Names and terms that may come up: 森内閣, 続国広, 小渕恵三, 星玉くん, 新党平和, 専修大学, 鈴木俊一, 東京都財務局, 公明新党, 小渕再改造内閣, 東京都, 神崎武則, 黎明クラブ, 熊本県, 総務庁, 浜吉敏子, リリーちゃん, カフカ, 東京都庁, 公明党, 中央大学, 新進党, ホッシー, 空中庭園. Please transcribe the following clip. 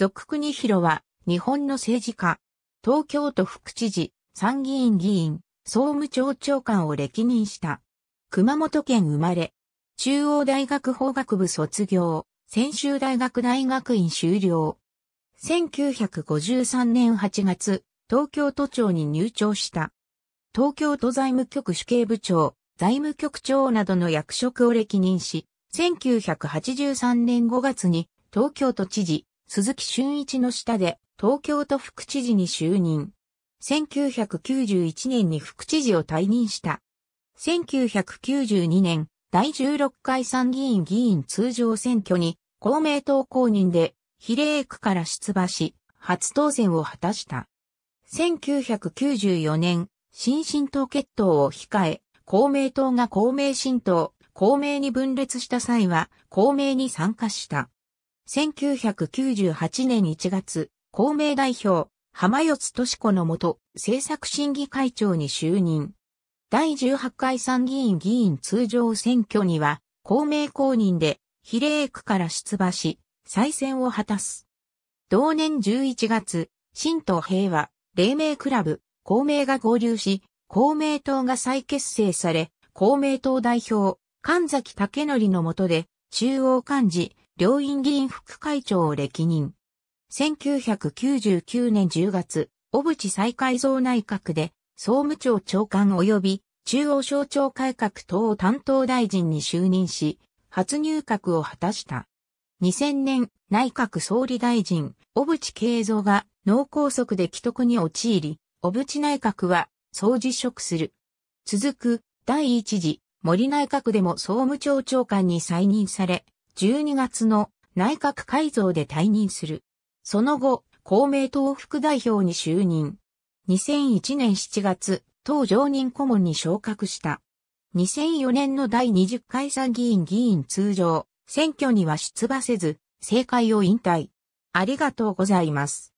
続国広は、日本の政治家、東京都副知事、参議院議員、総務庁長官を歴任した。熊本県生まれ、中央大学法学部卒業、専修大学大学院修了。1953年8月、東京都庁に入庁した。東京都財務局主計部長、財務局長などの役職を歴任し、1983年5月に東京都知事、鈴木俊一の下で東京都副知事に就任。1991年に副知事を退任した。1992年、第16回参議院議員通常選挙に公明党公認で比例区から出馬し、初当選を果たした。1994年、新進党結党を控え、公明党が公明新党、公明に分裂した際は公明に参加した。1998年1月、公明代表、浜吉敏子の下、政策審議会長に就任。第18回参議院議員通常選挙には、公明公認で比例区から出馬し、再選を果たす。同年11月、新党平和、黎明クラブ、公明が合流し、公明党が再結成され、公明党代表、神崎武則の下で、中央幹事、両院議員副会長を歴任。1999年10月、小渕再改造内閣で、総務庁長官及び中央省庁改革等担当大臣に就任し、初入閣を果たした。2000年、内閣総理大臣、小渕恵三が脳梗塞で危篤に陥り、小渕内閣は総辞職する。続く、第一次、森内閣でも総務庁長官に再任され、12月の内閣改造で退任する。その後、公明党副代表に就任。2001年7月、党常任顧問に昇格した。2004年の第20回参議院議員通常選挙には出馬せず、政界を引退。ありがとうございます。